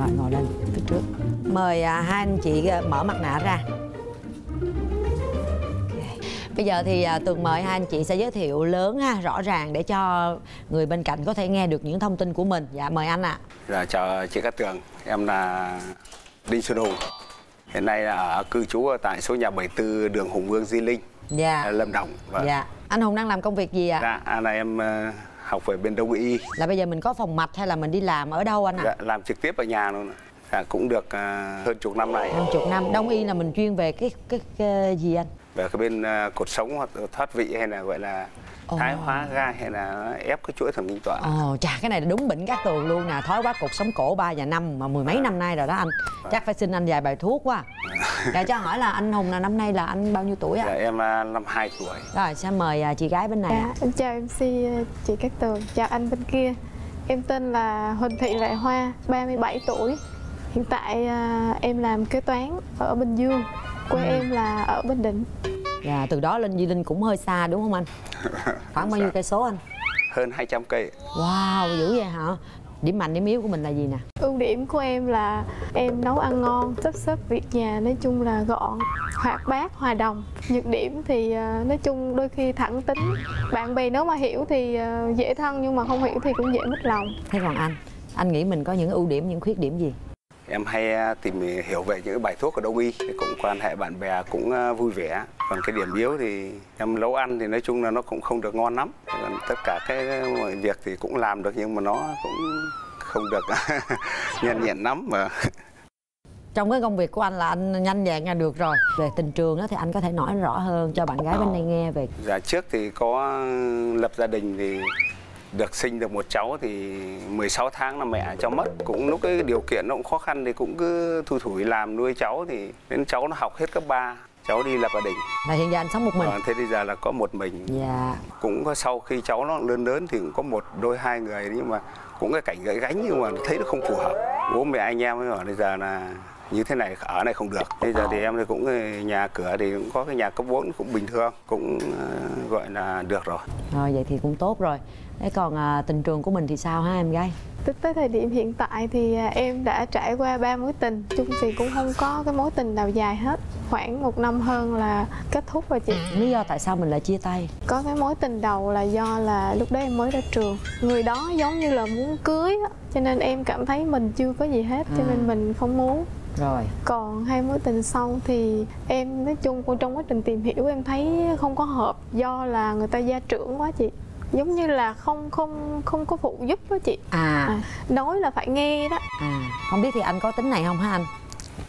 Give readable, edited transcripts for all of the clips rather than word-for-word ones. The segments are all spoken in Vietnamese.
Rồi, ngồi lên phía trước. Mời hai anh chị mở mặt nạ ra. Okay. Bây giờ thì Tường mời hai anh chị sẽ giới thiệu lớn ha, rõ ràng để cho người bên cạnh có thể nghe được những thông tin của mình. Dạ mời anh ạ. Dạ, chào chị Cát Tường, em là Đinh Xuân Hùng. Hiện nay là ở cư trú tại số nhà 74 đường Hùng Vương Di Linh, dạ, Lâm Đồng. Và... dạ. Anh Hùng đang làm công việc gì ạ? Dạ, anh là em học về bên đông y. Là bây giờ mình có phòng mạch hay là mình đi làm ở đâu anh ạ? Dạ, làm trực tiếp ở nhà luôn. Dạ, cũng được hơn chục năm nay. Hơn chục năm. Đông y là mình chuyên về cái gì anh? Về cái bên cột sống hoặc thoát vị hay là gọi là thái hóa gai hay là ép cái chuỗi thần kinh tọa. Chà, cái này là đúng bệnh Cát Tường luôn nè, thói quá cột sống cổ 3 và 5 mà mười mấy năm nay rồi đó anh. Chắc phải xin anh vài bài thuốc quá. Dạ, cho hỏi là anh Hùng là năm nay là anh bao nhiêu tuổi ạ? Dạ, em 52 tuổi. Rồi, sẽ mời chị gái bên này. Dạ, em chào MC chị Cát Tường, chào anh bên kia. Em tên là Huỳnh Thị Lại Hoa, 37 tuổi. Hiện tại em làm kế toán ở Bình Dương, quê em là ở Bình Định. Dạ, từ đó lên Di Linh cũng hơi xa đúng không anh? Khoảng bao nhiêu cây số anh? Hơn 200 cây. Wow, dữ vậy hả? Điểm mạnh, điểm yếu của mình là gì nè? Ưu điểm của em là em nấu ăn ngon, sắp xếp việc nhà, nói chung là gọn, hoạt bát, hòa đồng. Nhược điểm thì nói chung đôi khi thẳng tính. Bạn bè nếu mà hiểu thì dễ thân, nhưng mà không hiểu thì cũng dễ mất lòng. Thế còn anh nghĩ mình có những ưu điểm, những khuyết điểm gì? Em hay tìm hiểu về những bài thuốc ở đông y, cũng quan hệ bạn bè cũng vui vẻ. Còn cái điểm yếu thì em nấu ăn thì nói chung là nó cũng không được ngon lắm. Tất cả cái mọi việc thì cũng làm được nhưng mà nó cũng không được nhanh nhẹn lắm mà. Trong cái công việc của anh là anh nhanh nhẹn là được rồi. Về tình trường đó thì anh có thể nói rõ hơn cho bạn gái bên đây nghe về. Dạ, trước thì có lập gia đình thì được sinh được một cháu thì 16 tháng là mẹ cho mất. Cũng lúc cái điều kiện nó cũng khó khăn thì cũng cứ thui thủi làm nuôi cháu, thì đến cháu nó học hết cấp 3, cháu đi lập gia đình. Là hiện giờ anh sống một mình? Thế bây giờ là có một mình. Dạ. Cũng có sau khi cháu nó lớn thì cũng có một đôi hai người, nhưng mà cũng cái cảnh gãy gánh nhưng mà thấy nó không phù hợp. Bố mẹ anh em mới hỏi bây giờ là như thế này, ở này không được. Bây giờ thì em thì cũng nhà cửa thì cũng có cái nhà cấp 4 cũng bình thường, cũng gọi là được rồi. Rồi, vậy thì cũng tốt rồi. Thế còn tình trường của mình thì sao hả em gái? Tới thời điểm hiện tại thì em đã trải qua 3 mối tình. Chung thì cũng không có cái mối tình nào dài hết. Khoảng 1 năm hơn là kết thúc rồi chị. Lý do tại sao mình lại chia tay? Có cái mối tình đầu là do là lúc đó em mới ra trường. Người đó giống như là muốn cưới, cho nên em cảm thấy mình chưa có gì hết, cho nên mình không muốn. Rồi. Còn 2 mối tình sau thì em nói chung trong quá trình tìm hiểu em thấy không có hợp. Do là người ta gia trưởng quá chị, giống như là không có phụ giúp đó chị. Nói là phải nghe đó. Không biết thì anh có tính này không hả anh?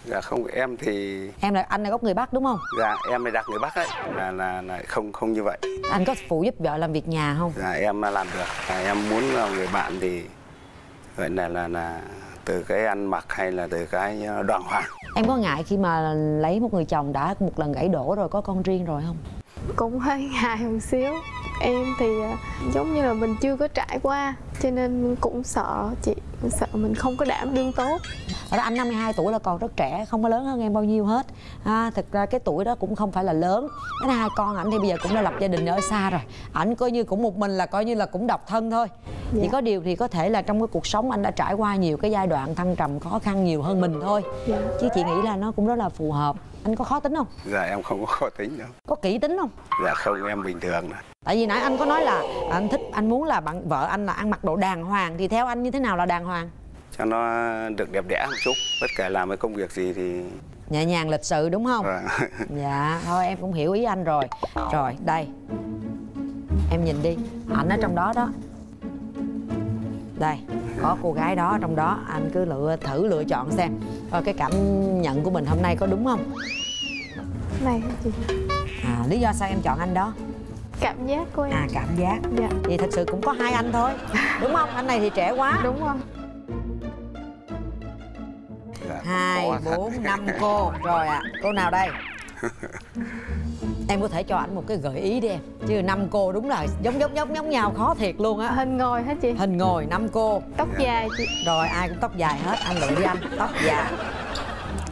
Dạ không, em thì em là anh là gốc người Bắc đúng không? Dạ em là đặc người Bắc ấy, là không như vậy. Anh có phụ giúp vợ làm việc nhà không? Dạ em làm được. Em muốn là người bạn thì vậy là từ cái ăn mặc hay là từ cái đoàn hoàng. Em có ngại khi mà lấy một người chồng đã một lần gãy đổ rồi có con riêng rồi không? Cũng hơi ngại một xíu. Em thì giống như là mình chưa có trải qua, cho nên mình cũng sợ chị, mình sợ mình không có đảm đương tốt. Ở đó anh 52 tuổi là còn rất trẻ, không có lớn hơn em bao nhiêu hết. Thực ra cái tuổi đó cũng không phải là lớn. Cái 2 con ảnh thì bây giờ cũng đã lập gia đình ở xa rồi. Ảnh coi như cũng một mình là coi như là cũng độc thân thôi. Dạ. Chỉ có điều thì có thể là trong cái cuộc sống anh đã trải qua nhiều cái giai đoạn thăng trầm khó khăn nhiều hơn mình thôi. Dạ. Chứ chị nghĩ là nó cũng rất là phù hợp. Anh có khó tính không? Dạ em không có khó tính đâu. Có kỹ tính không? Dạ không, em bình thường nè. Tại vì nãy anh có nói là anh thích, anh muốn là bạn vợ anh là ăn mặc đồ đàng hoàng, thì theo anh như thế nào là đàng hoàng? Cho nó được đẹp đẽ một chút, bất kể làm cái công việc gì thì nhẹ nhàng lịch sự đúng không? Dạ. Dạ, thôi em cũng hiểu ý anh rồi. Rồi, đây. Em nhìn đi, ảnh ở trong đó đó. Đây, có cô gái đó trong đó, anh cứ thử lựa chọn xem. Coi cái cảm nhận của mình hôm nay có đúng không? Này chị. Lý do sao em chọn anh đó? Cảm giác của em. Cảm giác. Dạ. Thì thật sự cũng có 2 anh thôi, đúng không? Anh này thì trẻ quá. Đúng không? 2, 4, 5 cô. Rồi ạ, cô nào đây? Em có thể cho ảnh một cái gợi ý đi em. Chứ 5 cô đúng là giống nhau khó thiệt luôn á. Hình ngồi hả chị? Hình ngồi, 5 cô. Tóc dài chị. Rồi ai cũng tóc dài hết, anh lựa đi anh, tóc dài.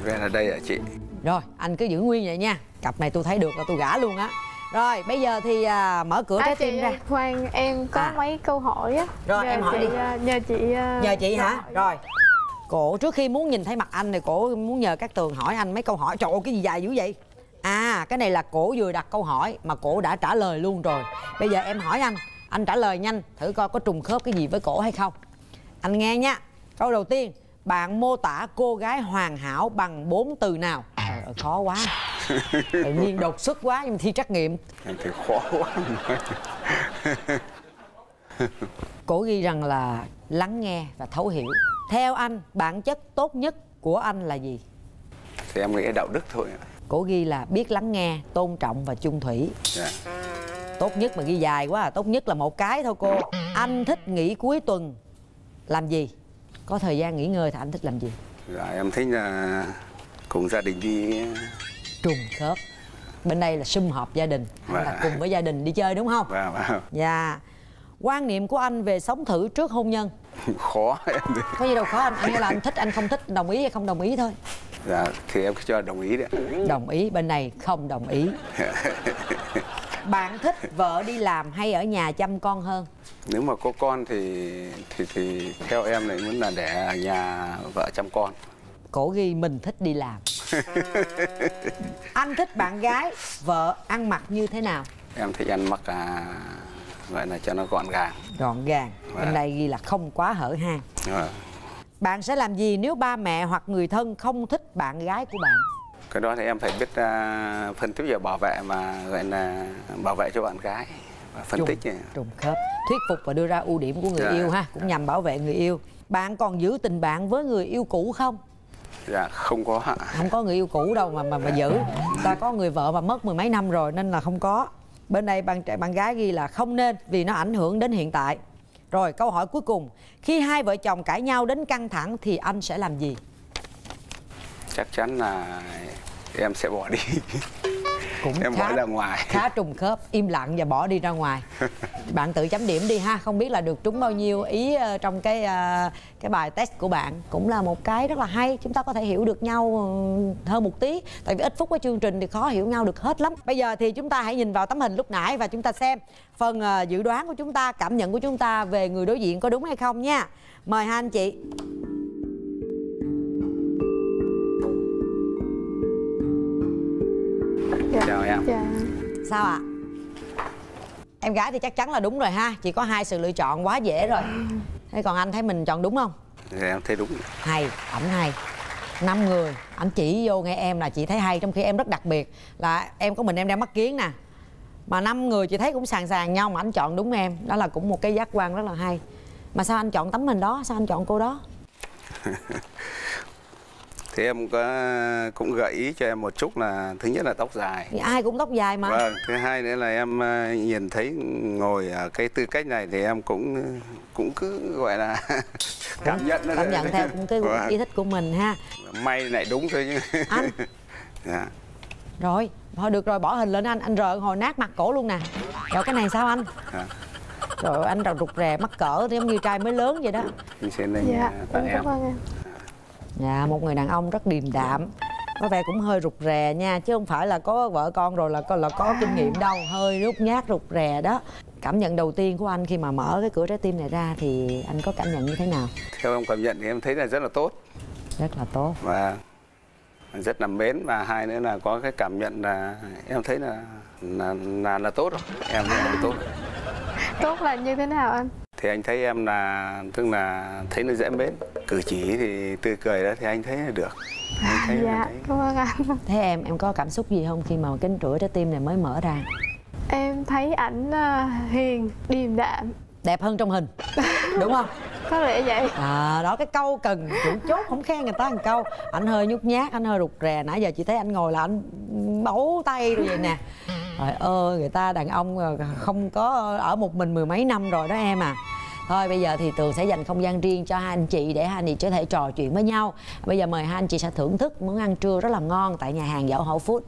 Ra là đây hả chị? Rồi, anh cứ giữ nguyên vậy nha. Cặp này tôi thấy được là tôi gả luôn á. Rồi bây giờ thì mở cửa trái tim ra. Khoan, em có mấy câu hỏi á. Rồi em hỏi đi. Nhờ chị hả? Rồi. Cổ trước khi muốn nhìn thấy mặt anh thì cổ muốn nhờ Cát Tường hỏi anh mấy câu hỏi. Trời ơi cái gì dài dữ vậy? À cái này là cổ vừa đặt câu hỏi mà cổ đã trả lời luôn rồi. Bây giờ em hỏi anh trả lời nhanh thử coi có trùng khớp cái gì với cổ hay không. Anh nghe nha. Câu đầu tiên, bạn mô tả cô gái hoàn hảo bằng 4 từ nào? Trời ơi khó quá. Tự nhiên đột xuất quá nhưng thi trắc nghiệm. Anh thì khó quá. Cổ ghi rằng là lắng nghe và thấu hiểu. Theo anh, bản chất tốt nhất của anh là gì? Thì em nghĩ đạo đức thôi. Cổ ghi là biết lắng nghe, tôn trọng và chung thủy. Tốt nhất mà ghi dài quá à. Tốt nhất là một cái thôi cô. Anh thích nghỉ cuối tuần làm gì? Có thời gian nghỉ ngơi thì anh thích làm gì? Dạ em thích là cùng gia đình đi. Trùng khớp. Bên đây là sum họp gia đình, anh là cùng với gia đình đi chơi đúng không? Dạ. Dạ. Quan niệm của anh về sống thử trước hôn nhân? Khó em thì... Có gì đâu khó anh, nghĩa là anh thích, anh không thích, đồng ý hay không đồng ý thôi. Dạ thì em cho đồng ý đấy. Đồng ý, bên này không đồng ý. Bạn thích vợ đi làm hay ở nhà chăm con hơn? Nếu mà có con thì theo em này muốn là để ở nhà vợ chăm con. Cổ ghi mình thích đi làm. Anh thích bạn gái vợ ăn mặc như thế nào? Em thích ăn mặc vậy là cho nó gọn gàng. Gọn gàng. Bên đây ghi là không quá hở hang. Bạn sẽ làm gì nếu ba mẹ hoặc người thân không thích bạn gái của bạn? Cái đó thì em phải biết phân tích và bảo vệ, mà gọi là bảo vệ cho bạn gái và phân tích trùng khớp, thuyết phục và đưa ra ưu điểm của người yêu ha, cũng nhằm bảo vệ người yêu. Bạn còn giữ tình bạn với người yêu cũ không? Dạ không có. Không có người yêu cũ đâu mà giữ. Ta có người vợ mà mất mười mấy năm rồi nên là không có. Bên đây bạn gái ghi là không nên vì nó ảnh hưởng đến hiện tại. Rồi câu hỏi cuối cùng, khi hai vợ chồng cãi nhau đến căng thẳng thì anh sẽ làm gì? Chắc chắn là em sẽ bỏ đi. Cũng em bỏ ra ngoài. Khá trùng khớp, im lặng và bỏ đi ra ngoài. Bạn tự chấm điểm đi ha, không biết là được trúng bao nhiêu ý trong cái bài test của bạn. Cũng là một cái rất là hay, chúng ta có thể hiểu được nhau hơn một tí. Tại vì ít phút cái chương trình thì khó hiểu nhau được hết lắm. Bây giờ thì chúng ta hãy nhìn vào tấm hình lúc nãy và chúng ta xem phần dự đoán của chúng ta, cảm nhận của chúng ta về người đối diện có đúng hay không nha. Mời hai anh chị. Chào em. Chào. Sao ạ? Em gái thì chắc chắn là đúng rồi ha. Chỉ có hai sự lựa chọn quá dễ rồi. Thế còn anh thấy mình chọn đúng không? Dạ em thấy đúng. Hay, ẩm hay. 5 người, anh chỉ vô nghe em là chị thấy hay. Trong khi em rất đặc biệt là em có mình em đang mắc kiến nè. Mà 5 người chị thấy cũng sàng sàng nhau mà anh chọn đúng em. Đó là cũng một cái giác quan rất là hay. Mà sao anh chọn tấm hình đó? Sao anh chọn cô đó? Thì em cũng gợi ý cho em một chút là thứ nhất là tóc dài. Ai cũng tóc dài mà. Vâng, thứ hai nữa là em nhìn thấy ngồi ở cái tư cách này thì em cũng cứ gọi là cảm nhận theo cũng cái ý thích của mình ha. May này đúng thôi chứ. Anh. Dạ. Rồi, thôi được rồi, bỏ hình lên anh rợn hồi nát mặt cổ luôn nè. Rồi cái này sao anh? Trời ơi, anh rụt rè mắc cỡ giống như trai mới lớn vậy đó. Mình sẽ lên bạn em. Dạ, một người đàn ông rất điềm đạm. Có vẻ cũng hơi rụt rè nha. Chứ không phải là có vợ con rồi là có kinh nghiệm đâu. Hơi nhút nhát rụt rè đó. Cảm nhận đầu tiên của anh khi mà mở cái cửa trái tim này ra thì anh có cảm nhận như thế nào? Theo em cảm nhận thì em thấy là rất là tốt. Rất là tốt. Và rất là mến. Và hai nữa là có cái cảm nhận là em thấy là tốt rồi. Em thấy là tốt. Tốt là như thế nào anh? Thì anh thấy em là tức là thấy nó dễ mến, cử chỉ thì tươi cười đó thì anh thấy là được. Dạ, cảm ơn anh. Thế em có cảm xúc gì không khi mà cánh cửa trái tim này mới mở ra? Em thấy ảnh hiền, điềm đạm, đẹp hơn trong hình, đúng không? Có lẽ vậy. À, đó cái câu cần chủ chốt, không khen người ta một câu. Anh hơi nhút nhát, anh hơi rụt rè. Nãy giờ chị thấy anh ngồi là anh bấu tay rồi vậy nè. Trời ơi, người ta đàn ông không có ở một mình mười mấy năm rồi đó em à. Thôi bây giờ thì Tường sẽ dành không gian riêng cho hai anh chị để hai anh chị có thể trò chuyện với nhau. Bây giờ mời hai anh chị sẽ thưởng thức món ăn trưa rất là ngon tại nhà hàng Dạo Hậu Food.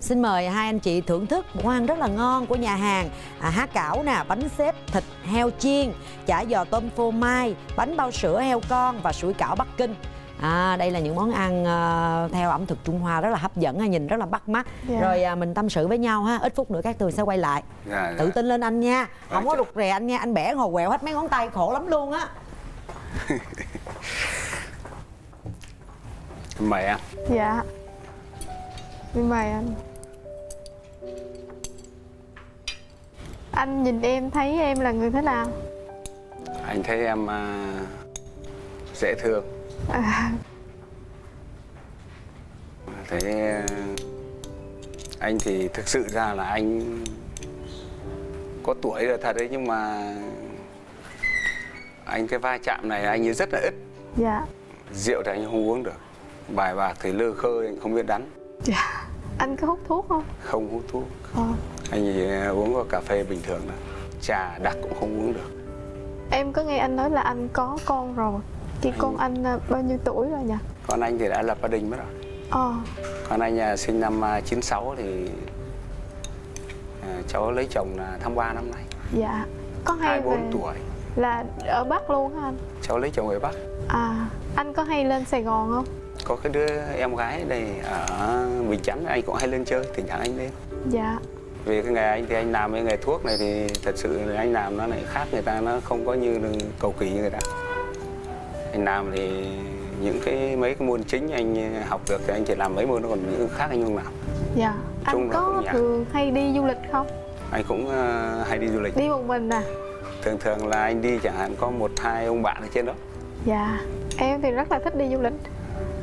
Xin mời hai anh chị thưởng thức món ăn rất là ngon của nhà hàng. Há cảo nè, bánh xếp thịt heo chiên, chả giò tôm phô mai, bánh bao sữa heo con và sủi cảo Bắc Kinh. Đây là những món ăn theo ẩm thực Trung Hoa rất là hấp dẫn, nhìn rất là bắt mắt. Rồi mình tâm sự với nhau ha, ít phút nữa Cát Tường sẽ quay lại. Tự tin lên anh nha, không có rụt rè anh nha, anh bẻ hồ quẹo hết mấy ngón tay khổ lắm luôn á. Mời anh. Dạ. Mời anh. Anh nhìn em thấy em là người thế nào? Anh thấy em dễ thương. Thấy anh thì thực sự ra là anh có tuổi rồi thật đấy, nhưng mà anh cái va chạm này anh ấy rất là ít. Dạ. Rượu thì anh không uống được, bài bạc thì lơ khơ, anh không biết đánh. Dạ. Anh có hút thuốc không? Không hút thuốc. Anh thì uống có cà phê bình thường thôi, trà đặc cũng không uống được. Em có nghe anh nói là anh có con rồi. Thì con anh bao nhiêu tuổi rồi nhỉ? Con anh thì đã lập gia đình mất rồi. Con anh sinh năm 96 thì cháu lấy chồng là tháng 3 năm nay. Dạ. Có hay 24 tuổi. Là ở Bắc luôn hả anh? Cháu lấy chồng ở Bắc. Anh có hay lên Sài Gòn không? Có cái đứa em gái này ở Bình Chánh, anh cũng hay lên chơi, thỉnh thoảng anh lên. Dạ. Vì cái nghề anh thì anh làm cái nghề thuốc này thì thật sự anh làm nó lại khác người ta, nó không có như cầu kỳ như người ta. Anh làm thì những cái mấy cái môn chính anh học được thì anh chỉ làm mấy môn, còn những khác anh không làm. Dạ. Anh có thường hay đi du lịch không? Anh cũng hay đi du lịch. Đi một mình à? Thường thường là anh đi chẳng hạn có 1-2 ông bạn ở trên đó. Dạ. Em thì rất là thích đi du lịch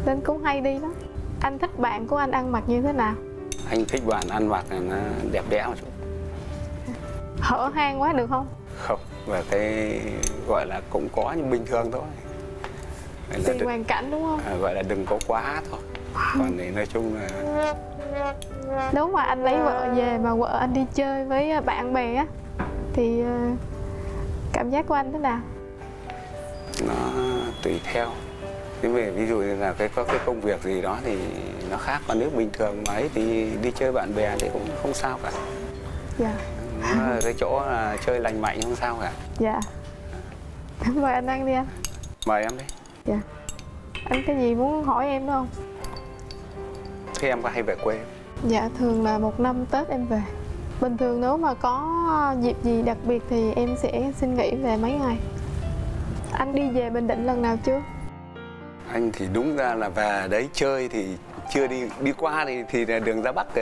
nên cũng hay đi lắm. Anh thích bạn của anh ăn mặc như thế nào? Anh thích bạn ăn mặc là nó đẹp đẽ một chút. Hở hang quá được không? Không, và cái gọi là cũng có nhưng bình thường thôi. Tùy hoàn cảnh đúng không? Gọi là đừng có quá thôi. Còn này nói chung là nếu mà anh lấy vợ về mà vợ anh đi chơi với bạn bè á thì cảm giác của anh thế nào? Nó tùy theo. Thế về ví dụ như là có cái công việc gì đó thì nó khác, còn nếu bình thường mà ấy thì đi chơi bạn bè thì cũng không sao cả. Dạ. Nó cái chỗ là chơi lành mạnh không sao cả. Dạ. Mời anh ăn đi anh. Mời em đi. Dạ. Anh cái gì muốn hỏi em đúng không? Thế em có hay về quê? Dạ, thường là 1 năm Tết em về. Bình thường nếu mà có dịp gì đặc biệt thì em sẽ xin nghỉ về mấy ngày. Anh đi về Bình Định lần nào chưa? Anh thì đúng ra là về đấy chơi thì chưa đi qua thì đường ra Bắc thì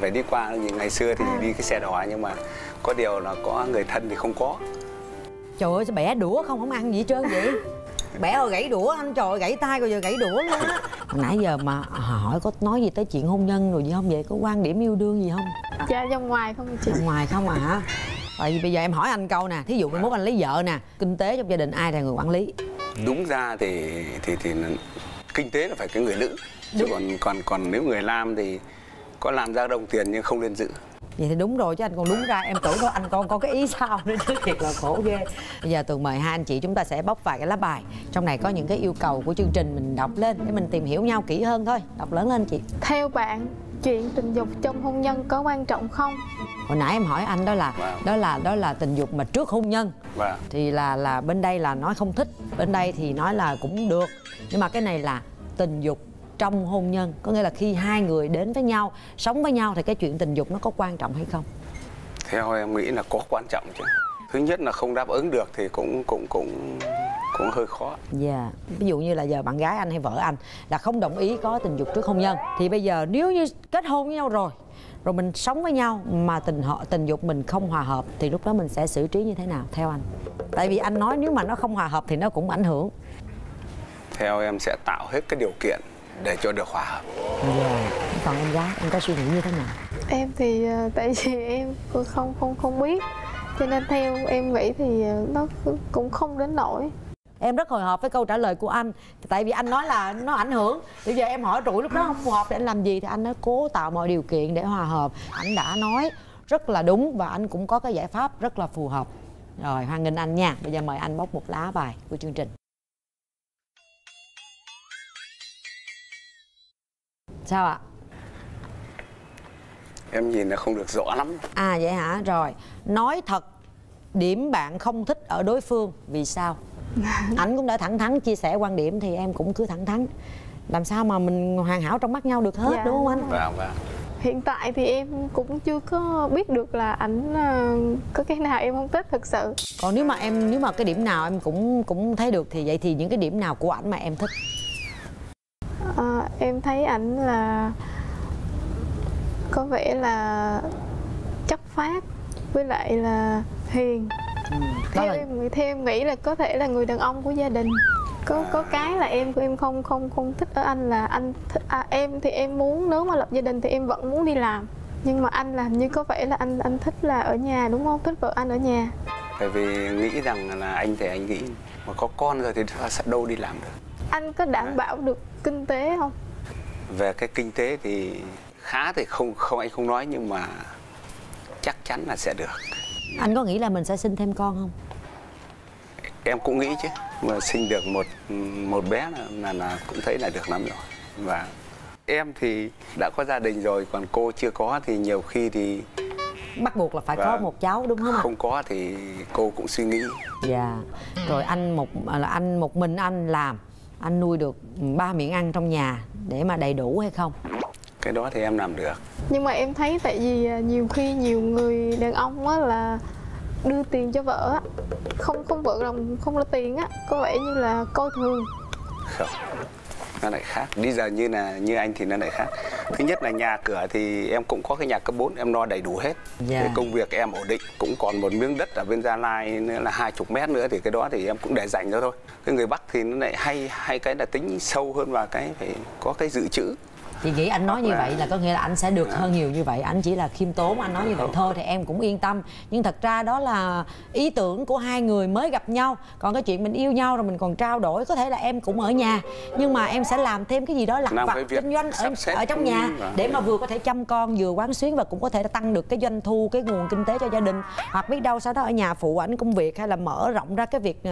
phải đi qua. Những ngày xưa thì đi cái xe đò, nhưng mà có điều là có người thân thì không có. Trời ơi, bẻ đũa không ăn gì hết trơn vậy. Bẻ rồi gãy đũa anh, trời ơi, gãy tay rồi giờ gãy đũa luôn á. Nãy giờ mà hỏi có nói gì tới chuyện hôn nhân rồi gì không vậy? Có quan điểm yêu đương gì không? Dạ, vòng ngoài không chị? Vòng ngoài không à hả? Tại vì bây giờ em hỏi anh câu nè, thí dụ mai mốt anh lấy vợ nè, kinh tế trong gia đình ai là người quản lý? Đúng ra thì kinh tế là phải cái người nữ. Chứ còn nếu người nam thì có làm ra đồng tiền nhưng không nên giữ. Vậy thì đúng rồi chứ anh, còn đúng ra em tưởng anh còn có cái ý sao nữa chứ, thiệt là khổ ghê. Bây giờ Tường mời hai anh chị chúng ta sẽ bóc vài cái lá bài. Trong này có những cái yêu cầu của chương trình mình đọc lên để mình tìm hiểu nhau kỹ hơn thôi. Đọc lớn lên chị. Theo bạn, chuyện tình dục trong hôn nhân có quan trọng không? Hồi nãy em hỏi anh đó là tình dục mà trước hôn nhân. Thì là bên đây là nói không thích, bên đây thì nói là cũng được. Nhưng mà cái này là tình dục trong hôn nhân, có nghĩa là khi hai người đến với nhau, sống với nhau thì cái chuyện tình dục nó có quan trọng hay không? Theo em nghĩ là có quan trọng chứ. Thứ nhất là không đáp ứng được thì cũng hơi khó. Dạ. Ví dụ như là giờ bạn gái anh hay vợ anh là không đồng ý có tình dục trước hôn nhân, thì bây giờ nếu như kết hôn với nhau rồi mình sống với nhau mà tình dục mình không hòa hợp thì lúc đó mình sẽ xử trí như thế nào theo anh? Tại vì anh nói nếu mà nó không hòa hợp thì nó cũng ảnh hưởng. Theo em sẽ tạo hết cái điều kiện để cho được hòa hợp. Còn em gái, em có suy nghĩ như thế nào? Em thì tại vì em không biết cho nên theo em nghĩ thì nó cũng không đến nỗi. Em rất hồi hộp với câu trả lời của anh, tại vì anh nói là nó ảnh hưởng. Bây giờ em hỏi rủi lúc đó không phù hợp để anh làm gì, thì anh đã cố tạo mọi điều kiện để hòa hợp. Anh đã nói rất là đúng và anh cũng có cái giải pháp rất là phù hợp. Rồi, hoan nghênh anh nha. Bây giờ mời anh bóc một lá bài của chương trình. Sao ạ? Em nhìn là không được rõ lắm. À vậy hả? Rồi. Nói thật, điểm bạn không thích ở đối phương, vì sao? Ảnh cũng đã thẳng thắn chia sẻ quan điểm thì em cũng cứ thẳng thắn, làm sao mà mình hoàn hảo trong mắt nhau được hết, dạ, đúng không anh? Vâng, vâng. Hiện tại thì em cũng chưa có biết được là ảnh có cái nào em không thích thật sự. Còn nếu mà em, nếu mà cái điểm nào em cũng thấy được thì vậy thì những cái điểm nào của ảnh mà em thích? Em thấy ảnh là có vẻ là chất phác với lại là hiền. Theo em nghĩ là có thể là người đàn ông của gia đình. Có cái là em không thích ở anh là anh thích, em thì em muốn nếu mà lập gia đình thì em vẫn muốn đi làm, nhưng mà anh làm như có vẻ là anh thích là ở nhà, đúng không? Thích vợ anh ở nhà. Tại vì nghĩ rằng là anh thì anh nghĩ mà có con rồi thì sẽ đâu đi làm được. Anh có đảm bảo được kinh tế không? Về cái kinh tế thì khá thì không anh không nói, nhưng mà chắc chắn là sẽ được. Anh có nghĩ là mình sẽ sinh thêm con không? Em cũng nghĩ chứ, mà sinh được một bé là cũng thấy là được lắm rồi. Và em thì đã có gia đình rồi, còn cô chưa có thì nhiều khi thì bắt buộc là phải có một cháu, đúng không ạ? Không có thì cô cũng suy nghĩ. Dạ. Rồi anh một mình anh làm, anh nuôi được ba miệng ăn trong nhà để mà đầy đủ hay không? Cái đó thì em làm được. Nhưng mà em thấy tại vì nhiều khi nhiều người đàn ông á là đưa tiền cho vợ á, không vợ lòng không là tiền á, có vẻ như là coi thường. Không, nó lại khác. Bây giờ như là như anh thì nó lại khác. Thứ nhất là nhà cửa thì em cũng có cái nhà cấp 4, em lo đầy đủ hết. Dạ. Công việc em ổn định, cũng còn một miếng đất ở bên Gia Lai nữa là 20 mét nữa, thì cái đó thì em cũng để dành ra thôi. Cái người Bắc thì nó lại hay cái là tính sâu hơn và cái phải có cái dự trữ. Chị nghĩ anh nói như vậy là có nghĩa là anh sẽ được hơn nhiều như vậy. Anh chỉ là khiêm tốn, anh nói như vậy thôi thì em cũng yên tâm. Nhưng thật ra đó là ý tưởng của hai người mới gặp nhau. Còn cái chuyện mình yêu nhau rồi mình còn trao đổi. Có thể là em cũng ở nhà, nhưng mà em sẽ làm thêm cái gì đó lặt vặt kinh doanh ở trong nhà, để mà vừa có thể chăm con, vừa quán xuyến, và cũng có thể tăng được cái doanh thu, cái nguồn kinh tế cho gia đình. Hoặc biết đâu sau đó ở nhà phụ ảnh công việc, hay là mở rộng ra cái việc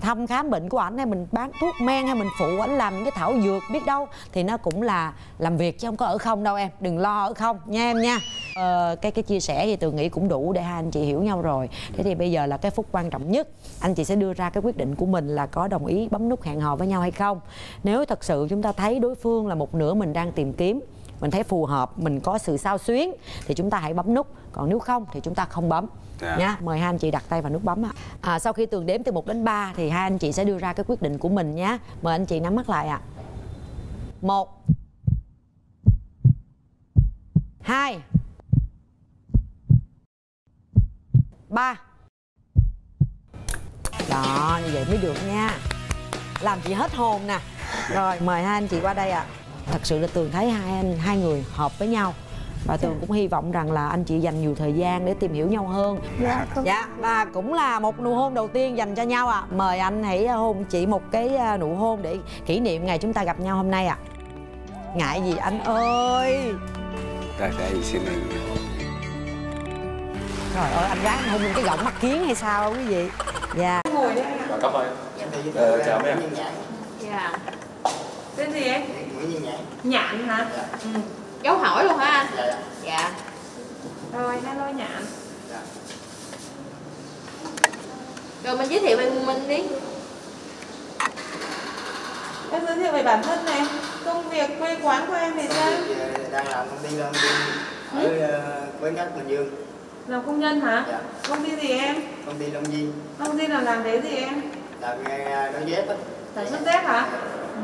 thăm khám bệnh của ảnh, hay mình bán thuốc men, hay mình phụ ảnh làm những cái thảo dược, biết đâu. Thì nó cũng là làm việc chứ không có ở không đâu em, đừng lo ở không nha em nha. Cái chia sẻ thì Tường nghĩ cũng đủ để hai anh chị hiểu nhau rồi. Thế thì bây giờ là cái phút quan trọng nhất, anh chị sẽ đưa ra cái quyết định của mình là có đồng ý bấm nút hẹn hò với nhau hay không. Nếu thật sự chúng ta thấy đối phương là một nửa mình đang tìm kiếm, mình thấy phù hợp, mình có sự xao xuyến thì chúng ta hãy bấm nút, còn nếu không thì chúng ta không bấm. Nha, mời hai anh chị đặt tay vào nút bấm ạ. Sau khi Tường đếm từ 1 đến 3 thì hai anh chị sẽ đưa ra cái quyết định của mình nhé. Mời anh chị nắm mắt lại ạ. 1, 2, 3. Đó, như vậy mới được nha. Làm chị hết hồn nè. Rồi, mời hai anh chị qua đây ạ. Thật sự là Tường thấy hai người hợp với nhau. Và Tường cũng hy vọng rằng là anh chị dành nhiều thời gian để tìm hiểu nhau hơn. Dạ, và cũng là một nụ hôn đầu tiên dành cho nhau ạ. Mời anh hãy hôn chị một cái nụ hôn để kỷ niệm ngày chúng ta gặp nhau hôm nay ạ. Ngại gì anh ơi. Đây, xin anh. Trời ơi, anh gái hôn cái gọng mắt kiến hay sao quý vị? Dạ. Ngồi đi. Cảm ơn. Chào em. Dạ. Tên gì em? Nhạn hả? Ừ. Dấu hỏi luôn hả anh? Dạ. Rồi, hello Nhạn. Rồi mình giới thiệu về mình đi. Em giới thiệu về bản thân này. Công việc quê quán của em thì sao? Đang làm công ty ở Bến Cát, Bình Dương. Làm công nhân hả? Dạ. Công ty gì em? Công ty Long Diên. Long Diên là làm cái gì em? Làm nghề đóng dép á. Sản xuất dép hả? Ừ.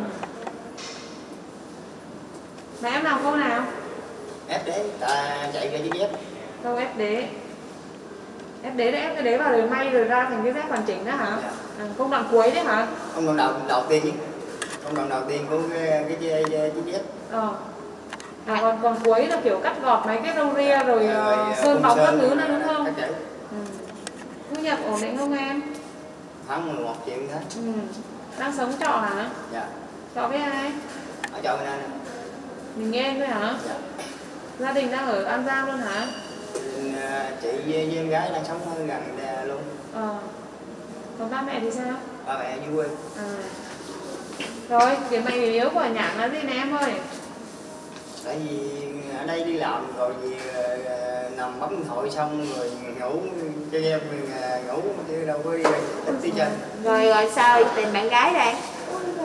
Mà em làm câu nào? Ép đế, chạy ra chiếc dép. Câu ép đế. Ép đế để ép cái đế vào rồi may rồi ra thành cái dép hoàn chỉnh đó hả? Dạ. À, công đoạn cuối đấy hả? Công đoạn đầu tiên chứ. Công đoạn đầu tiên của cái chiếc dép. À, còn cuối là kiểu cắt gọt mấy cái râu ria rồi sơn bóng các thứ nữa đúng không? Thu nhập ổn định không em? Tháng 11 triệu thế. Ừ. Đang sống trọ hả? Dạ. Trọ với ai? Ở trọ bên anh. Mình nghe em thôi hả? Dạ. Gia đình đang ở An Giang luôn hả? Chị với em gái đang sống ở gần đây luôn. Còn ba mẹ thì sao? Ba mẹ ở quê. Rồi, điểm mạnh điểm yếu của Nhãn là gì nè em ơi? Tại vì ở đây đi làm rồi thì nằm bấm điện thoại xong rồi ngủ, cho em ngủ chứ đâu có thích đi chơi. Rồi rồi sao tìm bạn gái đây?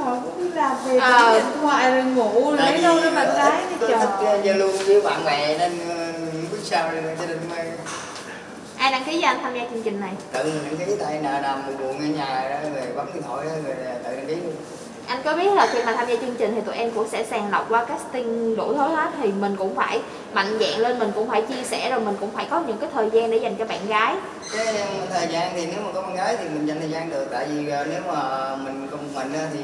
Ôi cũng đi làm về điện thoại rồi ngủ lấy đâu ra bạn gái này trời. Tôi thích Zalo với bạn bè nên bước sau rồi gia đình mê. Ai đăng ký cho anh tham gia chương trình này? Tự mình đăng ký tại nào nằm buồn ở nhà đó rồi bấm điện thoại đó rồi tự đăng ký luôn. Anh có biết là khi mà tham gia chương trình thì tụi em cũng sẽ sàng lọc qua casting đủ thứ hết, thì mình cũng phải mạnh dạn lên, mình cũng phải chia sẻ, rồi mình cũng phải có những cái thời gian để dành cho bạn gái. Cái thời gian thì nếu mà có bạn gái thì mình dành thời gian được, tại vì nếu mà mình cùng mình thì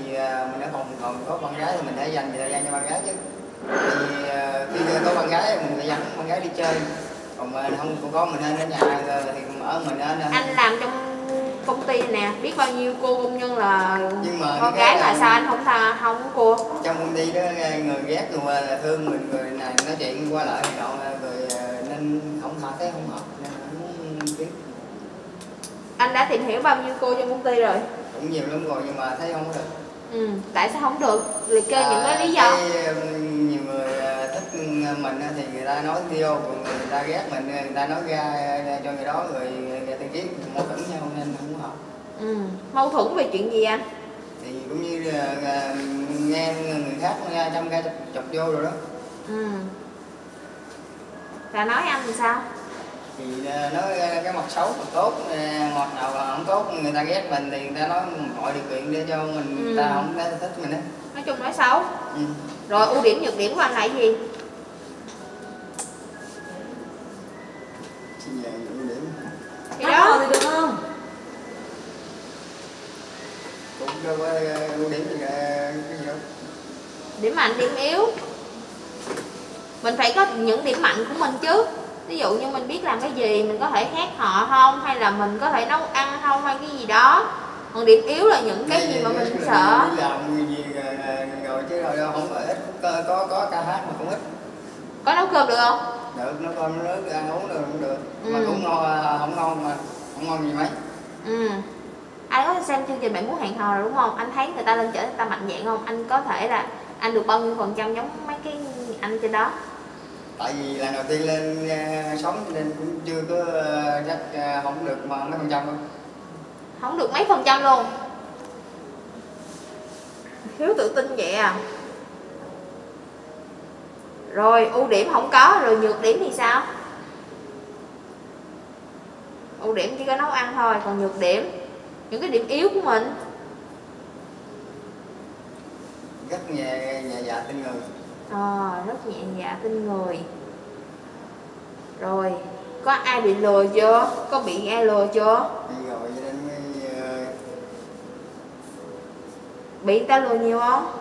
mình ở phòng còn có bạn gái thì mình phải dành thời gian cho bạn gái chứ. Thì khi có bạn gái mình phải dẫn bạn gái đi chơi, còn mình không có mình nên ở nhà thì ở mình ở nên... Anh làm trong công ty nè, biết bao nhiêu cô công nhân là con gái là sao anh không tha không cô? Trong công ty đó người ghét người là thương mình, người này nói chuyện qua lại đoạn rồi nên không hợp cái không hợp nên không biết. Anh đã tìm hiểu bao nhiêu cô trong công ty rồi? Cũng nhiều lắm rồi nhưng mà thấy không có được. Ừ, tại sao không được? Liệt kê những cái lý do. Nhiều người thích mình thì người ta nói tiêu, người ta ghét mình người ta nói ra cho người đó rồi người ta ghét, mâu thuẫn nhau nên không hợp. Ừ. Mâu thuẫn về chuyện gì anh? Thì cũng như là nghe người khác nghe trong ca chọc vô rồi đó. Ừ. Là nói anh thì sao? Thì nói cái mặt xấu mặt tốt, ngọt nào không tốt người ta ghét mình thì người ta nói mọi điều kiện để cho mình người ta không thích mình á. Nói chung nói xấu. Ừ. Rồi ưu điểm nhược điểm của anh là gì? Thì đó thì được không? Cũng đâu có ưu điểm gì cái gì đâu. Điểm mạnh điểm yếu mình phải có những điểm mạnh của mình chứ. Ví dụ như mình biết làm cái gì, mình có thể hát họ không, hay là mình có thể nấu ăn không, hay cái gì đó. Còn điểm yếu là những cái gì mà mình sợ. Mình làm gì rồi chứ đâu không ít, có ca hát mà cũng ít. Có nấu cơm được không? Được, nấu cơm nước ăn uống được cũng được. Mà cũng ngon, không ngon mà, không ngon gì mấy. Ừ. Anh có xem chương trình Bạn Muốn Hẹn Hò rồi đúng không? Anh thấy người ta lên chở người ta mạnh dạng không? Anh có thể là anh được bao nhiêu % giống mấy cái anh trên đó? Tại vì lần đầu tiên lên sống nên cũng chưa có chắc không được mà mấy % luôn. Không được mấy % luôn? Thiếu tự tin vậy à? Rồi ưu điểm không có, rồi nhược điểm thì sao? Ưu điểm chỉ có nấu ăn thôi, còn nhược điểm những cái điểm yếu của mình. Rất nhẹ dạ tin người. Rất nhẹ dạ tin người. Rồi có ai bị lừa chưa? Có bị ai lừa chưa? Bị rồi cho nên mới... Bị người ta lừa nhiều không?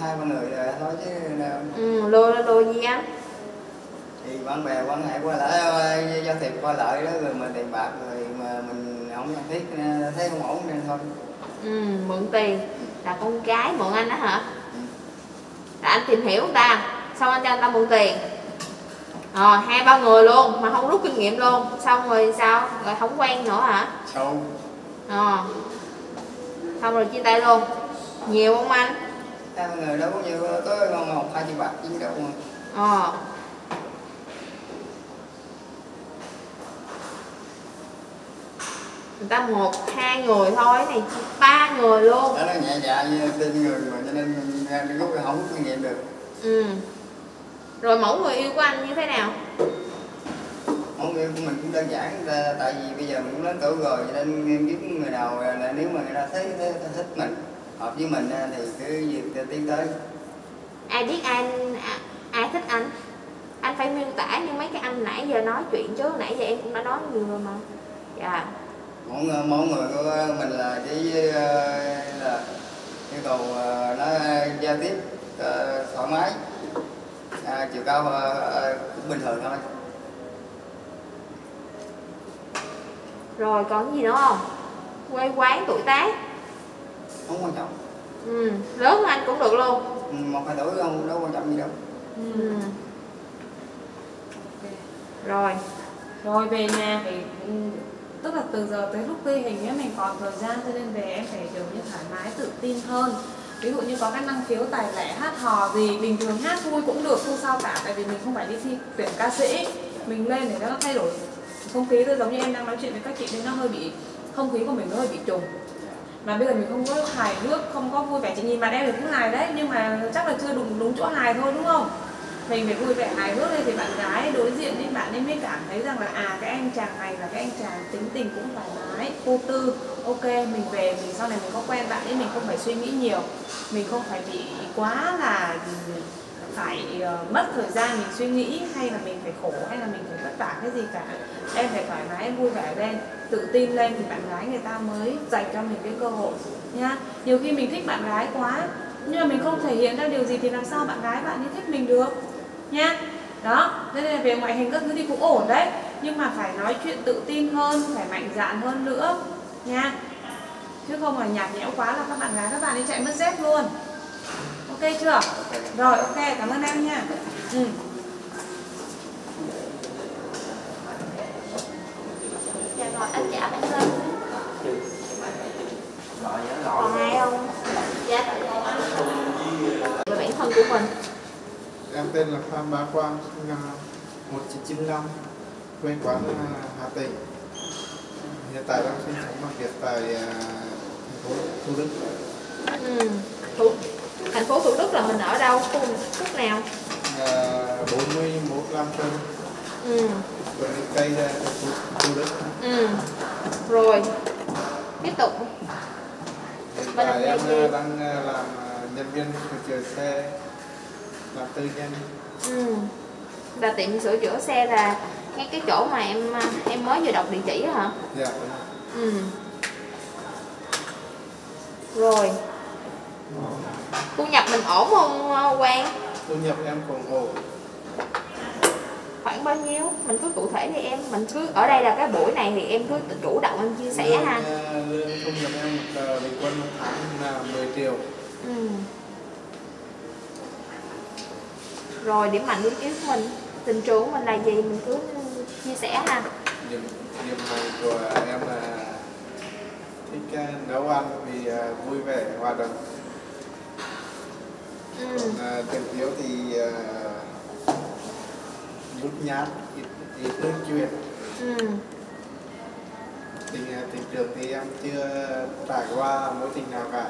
Có 2-3 người rồi thôi chứ nào. Ừ, lừa gì anh? Thì bạn bè quan hệ qua lại, giao thiệp qua lại đó rồi mà tiền bạc rồi mà mình không cần thiết thấy không ổn nên thôi. Ừ, mượn tiền là con cái mượn anh đó hả? Là anh tìm hiểu người ta, xong anh cho người ta mượn tiền. 2-3 người luôn mà không rút kinh nghiệm luôn, xong rồi sao? Rồi không quen nữa hả? Xong. Xong rồi chia tay luôn. Nhiều không anh? 2 người đâu có nhiều, tới 1-2 triệu bạc chứ đâu mà. Người ta 1-2 người thôi, này 3 người luôn. Đó là nhẹ dạ như tin người mà cho nên mình rút không rút kinh nghiệm được. Ừ. Rồi mẫu người yêu của anh như thế nào? Mẫu người yêu của mình cũng đơn giản, tại vì bây giờ mình cũng lớn tuổi rồi cho nên biết người nào là nếu mà người ta thích mình, hợp với mình thì cứ tiến tới. Ai biết ai thích anh? Anh phải miêu tả như mấy cái anh nãy giờ nói chuyện chứ, nãy giờ em cũng đã nói nhiều rồi mà. Dạ. Mỗi người của mình là chỉ là yêu cầu nó giao tiếp thoải mái, chiều cao cũng bình thường thôi. Rồi còn gì nữa không? Quê quán tuổi tác không quan trọng. Ừ, lớn hơn anh cũng được luôn. 1-2 tuổi không đâu quan trọng gì đâu. Ừ. Rồi về nhà thì tức là từ giờ tới lúc ghi hình ấy mình còn thời gian cho nên về em phải kiểu như thoải mái tự tin hơn. Ví dụ như có các năng khiếu tài lẻ, hát hò gì, bình thường hát vui cũng được, không sao cả. Tại vì mình không phải đi thi tuyển ca sĩ, mình lên để cho nó thay đổi không khí thôi. Giống như em đang nói chuyện với các chị nên nó hơi bị, không khí của mình nó hơi bị trùng. Mà bây giờ mình không có hài hước, không có vui vẻ. Chị nhìn mặt em thì cũng hài đấy, nhưng mà chắc là chưa đúng chỗ hài thôi, đúng không? Mình phải vui vẻ hài hước lên thì bạn gái đối diện nên bạn ấy mới cảm thấy rằng là à, cái anh chàng này là cái anh chàng tính tình cũng thoải mái, vô tư. Ok, mình về mình sau này mình có quen bạn ấy, mình không phải suy nghĩ nhiều, mình không phải bị quá là phải mất thời gian mình suy nghĩ hay là mình phải khổ hay là mình phải vất vả cái gì cả. Em phải thoải mái, em vui vẻ lên, tự tin lên thì bạn gái người ta mới dành cho mình cái cơ hội nha. Nhiều khi mình thích bạn gái quá nhưng mà mình không thể hiện ra điều gì thì làm sao bạn gái bạn ấy thích mình được nha. Đó, nên là về ngoại hình các thứ thì cũng ổn đấy, nhưng mà phải nói chuyện tự tin hơn, phải mạnh dạn hơn nữa nha, chứ không phải nhạt nhẽo quá là các bạn gái các bạn ấy chạy mất dép luôn. Ok chưa? Rồi, ok, cảm ơn em nha. Dạ rồi, anh trả bản thân. Còn ai không? Dạ. Về bản thân của mình. Em tên là Phan Bá Quang, sinh năm 1995, quê quán Hà Tĩnh. Hiện tại đang sinh sống và làm việc tại thành phố Thủ Đức. Thành phố Thủ Đức là mình ở đâu? Khu vực nào? 41 Lam Sơn. Rồi cây ra Thủ Đức. Rồi. Tiếp tục. Bây giờ em đang làm nhân viên sửa chữa xe, làm tư nhân. Là tiệm sửa chữa xe là cái chỗ mà em mới vừa đọc địa chỉ đó hả? Dạ. Rồi. Thu nhập mình ổn không Quang? Thu nhập em còn ổn. Khoảng bao nhiêu? Mình cứ cụ thể thì mình cứ ở đây là cái buổi này thì em cứ chủ động em chia sẻ ha. Thu nhập em bình quân một tháng là 10 triệu. Rồi điểm mạnh điểm yếu của mình, tình trường của mình là gì mình cứ chia sẻ ha. Điểm mạnh của em là thích nấu ăn vì vui vẻ hòa đồng. Tình yếu thì nhút nhát, ít nói chuyện. Tình trường thì em chưa trải qua mối tình nào cả.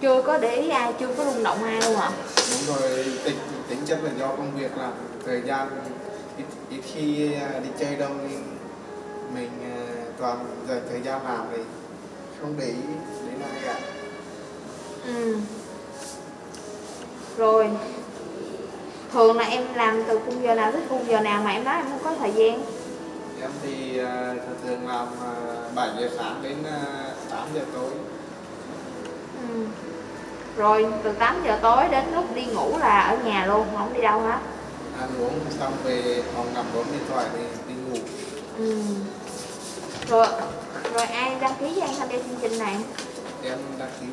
Chưa có để ý ai, chưa có rung động ai đâu ạ? Đúng rồi, tính chất là do công việc làm, thời gian ít khi đi chơi đâu nên mình toàn dành thời gian làm thì không để ý đến ai cả. Rồi, thường là em làm từ khung giờ nào tới khung giờ nào mà em nói em không có thời gian? Em thì thường làm 7 giờ sáng đến 8 giờ tối. Rồi, từ 8 giờ tối đến lúc đi ngủ là ở nhà luôn, không đi đâu hết? Ăn uống xong về phòng nằm bấm điện thoại thì đi ngủ. Rồi ai đăng ký với anh tham gia chương trình này? Em đăng ký.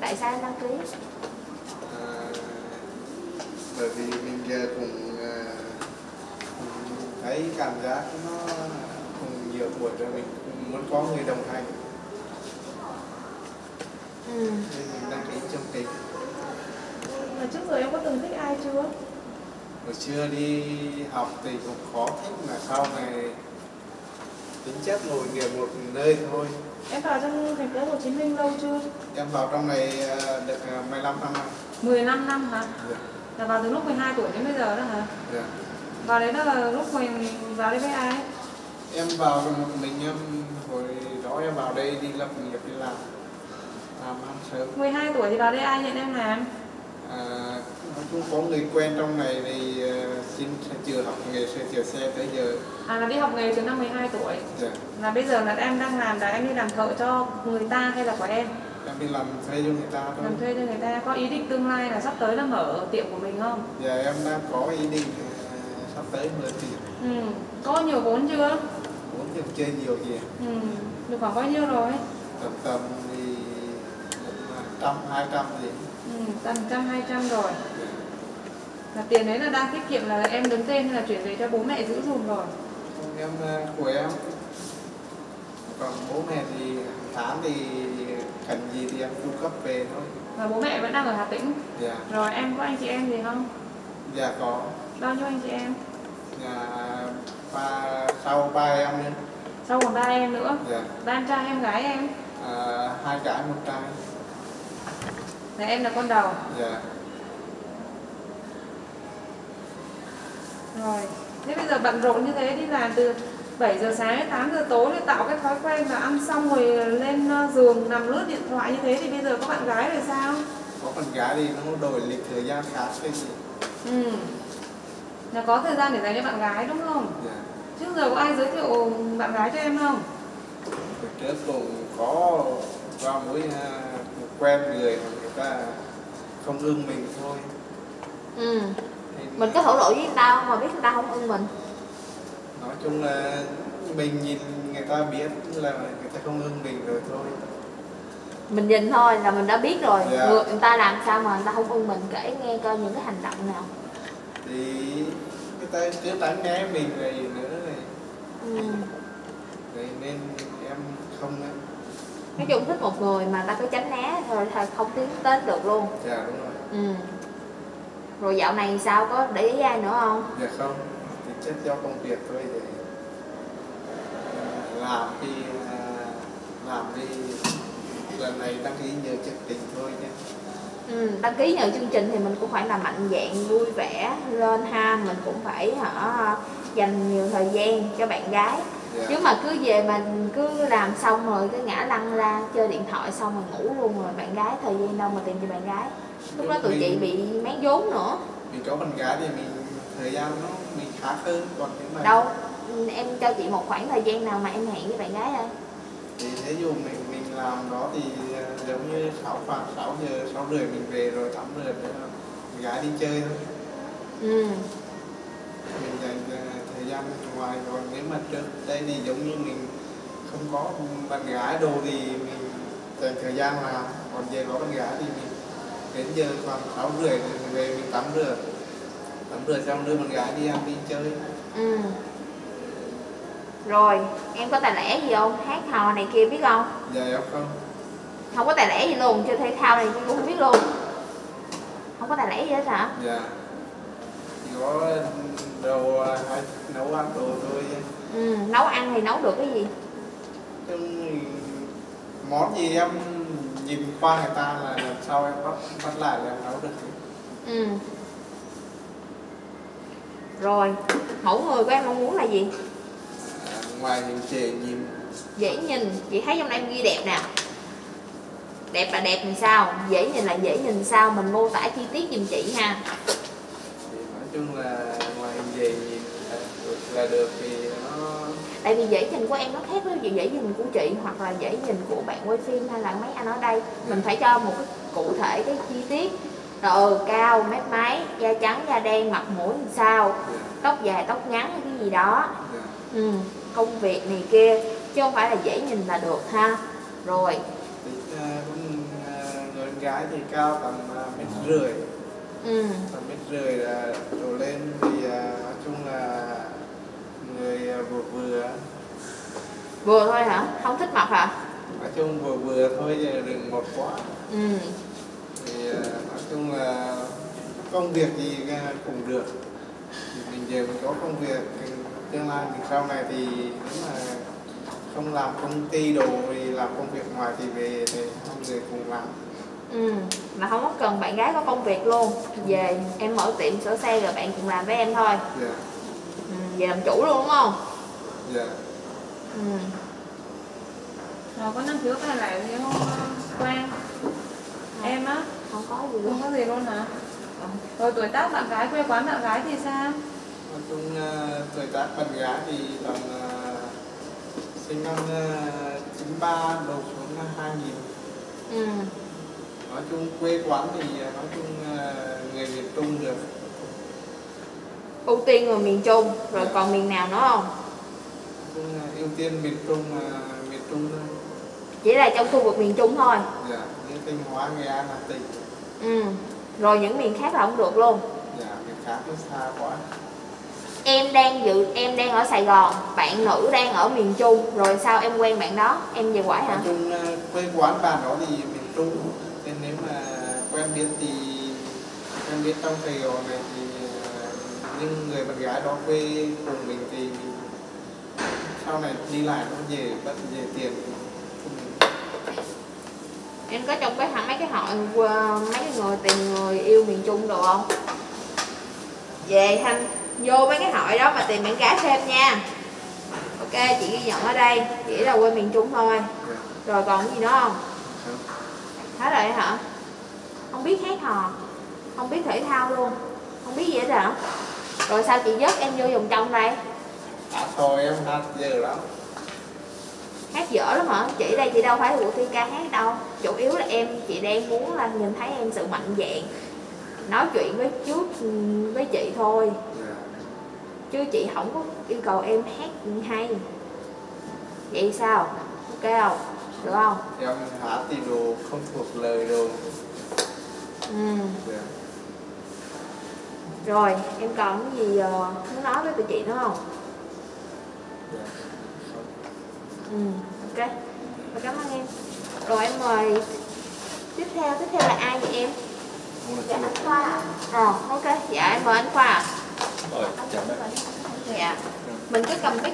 Tại sao em đăng ký? Bởi vì mình giờ cũng thấy cảm giác nó cũng nhiều buổi rồi mình muốn có người đồng hành. Nên mình đăng ký chương trình. Mà trước giờ em có từng thích ai chưa? Hồi xưa đi học thì cũng khó thích mà sau này tính chất ngồi nghề một nơi thôi. Em vào trong thành phố Hồ Chí Minh lâu chưa? Em vào trong này được 15 năm. 15 năm hả? Được. Là vào từ lúc 12 tuổi đến bây giờ đó hả? Dạ. Vào đấy đó là lúc mình vào đây với ai? Em vào một mình, hồi đó em vào đây đi lập nghiệp đi làm ăn sớm. 12 tuổi thì vào đây ai nhận em làm? Cũng có người quen trong này thì xin chưa học nghề sửa chữa xe tới giờ. À là đi học nghề từ năm 12 tuổi? Dạ. Là bây giờ là em đang làm, là em đi làm thợ cho người ta hay là của em? Em đi làm thuê cho người ta thôi. Làm thuê cho người ta. Có ý định tương lai là sắp tới là mở tiệm của mình không? Dạ em đang có ý định sắp tới mở tiệm. Có nhiều vốn chưa? Vốn thì chưa nhiều gì. Được khoảng bao nhiêu rồi? Tầm thì 100-200 gì. Tầm 100-200 rồi. Là tiền đấy là đang tiết kiệm là em đứng tên hay là chuyển về cho bố mẹ giữ dùm rồi? Em của em. Còn bố mẹ thì tháng thì cần gì thì em cung cấp về thôi. Và bố mẹ vẫn đang ở Hà Tĩnh. Dạ. Rồi em có anh chị em gì không? Dạ có. Bao nhiêu anh chị em? Dạ ba em nữa. Sau còn ba em nữa. Dạ. Ba anh trai em gái em? Hai gái một trai. Là em là con đầu. Dạ. Rồi, thế bây giờ bận rộn như thế, đi làm từ 7 giờ sáng đến 8 giờ tối để tạo cái thói quen là ăn xong rồi lên giường nằm lướt điện thoại như thế, thì bây giờ có bạn gái rồi sao? Có bạn gái thì nó đổi lịch thời gian khá phê. Ừ. Là có thời gian để dành cho bạn gái đúng không? Dạ. Trước giờ có ai giới thiệu bạn gái cho em không? Trước cũng có qua mối quen người mà người ta không ưng mình thôi. Ừ. Mình có thổ lộ với người ta mà biết người ta không ưng mình. Nói chung là mình nhìn người ta biết là người ta không ưng mình rồi thôi. Mình nhìn thôi là mình đã biết rồi. Dạ. Người ta làm sao mà người ta không ưng mình, kể nghe coi những cái hành động nào. Thì người ta cứ tán nghe mình rồi nữa này. Ừ. Vậy nên em không. Nói chung thích một người mà ta cứ tránh né rồi không tiến tới được luôn. Dạ đúng rồi. Ừ. Rồi dạo này sao, có để ý ai nữa không? Dạ không, thì chết do công việc thôi, để làm đi lần này đăng ký nhờ chương trình thôi nha. Ừ, đăng ký nhờ chương trình thì mình cũng phải là mạnh dạn vui vẻ lên ha, mình cũng phải dành nhiều thời gian cho bạn gái. Dạ. Chứ mà cứ về mình cứ làm xong rồi cứ ngã lăn ra chơi điện thoại xong rồi ngủ luôn rồi, bạn gái thời gian đâu mà tìm cho bạn gái. Lúc đó tụi chị bị máng vốn nữa. Vì có bạn gái thì mình thời gian nó mình khá hơn, còn những bạn đâu em cho chị một khoảng thời gian nào mà em hẹn với bạn gái đây? Thì thế dù mình làm đó thì giống như 6 giờ 6 rưỡi mình về rồi, 8 giờ bạn gái đi chơi thôi. Ừ. Mình dành thời gian ngoài, còn nếu mà trước đây thì giống như mình không có bạn gái đồ thì mình dành thời gian làm, còn về có bạn gái thì mình đến giờ khoảng 6 rưỡi mình về mình tắm rửa xong đưa bạn gái đi ăn đi chơi. Ừ. Rồi, em có tài lẻ gì không? Hát hò này kia biết không? Dạ em không. Không có tài lẻ gì luôn, chơi thể thao này cũng không biết luôn. Không có tài lẻ gì hết hả? Dạ. Chỉ có đồ nấu ăn đồ thôi. Ừ, nấu ăn thì nấu được cái gì? Món gì em nhìn qua người ta là làm sao em bắt lại là em nấu được. Ừ. Rồi, mẫu người của em mong muốn là gì? Ngoài những chị nhìn dễ nhìn, chị thấy trong đây em ghi đẹp nè. Đẹp là đẹp làm sao, dễ nhìn là dễ nhìn sao, mình mô tả chi tiết giùm chị ha. Thì nói chung là ngoài về nhìn là được thì nó... Tại vì dễ nhìn của em nó khác với dễ nhìn của chị hoặc là dễ nhìn của bạn quay phim hay là mấy anh ở đây. Mình phải cho một cái cụ thể cái chi tiết. Rồi cao, mép máy, da trắng, da đen, mặt mũi làm sao, tóc dài, tóc ngắn hay cái gì đó. Ừ, công việc này kia, chứ không phải là dễ nhìn là được ha. Rồi người con gái thì cao tầm 1,5 mét. Ừ. Tầm 1,5 mét là đổ lên thì nói chung là người vừa thôi hả? Không thích mập hả? Nói chung vừa thôi thì đừng mập quá. Ừ. Thì nói chung là công việc gì cũng được, mình về mình có công việc tương lai mình sau này thì nếu mà không làm công ty đồ thì làm công việc ngoài thì về thì không người cùng làm. Ừ, mà không có cần bạn gái có công việc luôn, về em mở tiệm sửa xe rồi bạn cùng làm với em thôi. Dạ. Ừ, về làm chủ luôn đúng không? Dạ. Ừ. Rồi có năm trước hay lại thì không Quang? Em á? Không có gì luôn. Không có gì luôn hả? Ừ. Rồi tuổi tác bạn gái, quê quán bạn gái thì sao? Nói chung tuổi tác bạn gái thì tầm sinh năm 93 đầu xuống 2000. Ừ. Nói chung quê quán thì nói chung người miền Trung được. Ưu tiên người miền Trung, rồi còn miền nào nữa không? Ưu tiên miền Trung thôi. Chỉ là trong khu vực miền Trung thôi. Dạ, như Thanh Hóa, Nghệ An, Hà Tĩnh. Ừ, rồi những miền khác là không được luôn. Dạ, miền khác nó xa quá. Em đang ở Sài Gòn, bạn nữ đang ở miền Trung, rồi sao em quen bạn đó, em về quải hả? Quê quán bà đó thì miền Trung, nên nếu mà em biết thì em biết trong thầy họ này thì những người bạn gái đó quê cùng mình thì sau này đi lại nó dễ, bất dễ tiền. Em có trong cái mấy cái hội mấy cái người tìm người yêu miền Trung được không? Về Thanh vô mấy cái hội đó mà tìm bạn gái thêm nha. Ok, chị ghi nhận ở đây, chỉ là quê miền Trung thôi. Rồi còn gì nữa không? Hết rồi hả? Không biết hát hò, không biết thể thao luôn, không biết gì hết hả? Rồi sao chị dớt em vô vòng trong đây? À, thôi em hát dở lắm. Hát dở lắm hả? Chị đây chị đâu phải cuộc thi ca hát đâu. Chủ yếu là em, chị đang muốn là nhìn thấy em sự mạnh dạn nói chuyện với trước với chị thôi. Chứ chị không có yêu cầu em hát hay. Vậy sao? Ok không? Được không? Em hát thì đồ không thuộc lời đâu. Yeah. Rồi em còn cái gì muốn nói với tụi chị nữa không? Yeah. Ok. Và cảm ơn em. Rồi em mời tiếp theo là ai vậy em? Dạ anh Khoa ạ. Ok, dạ em mời anh Khoa ạ. Dạ. Mình cứ cầm cái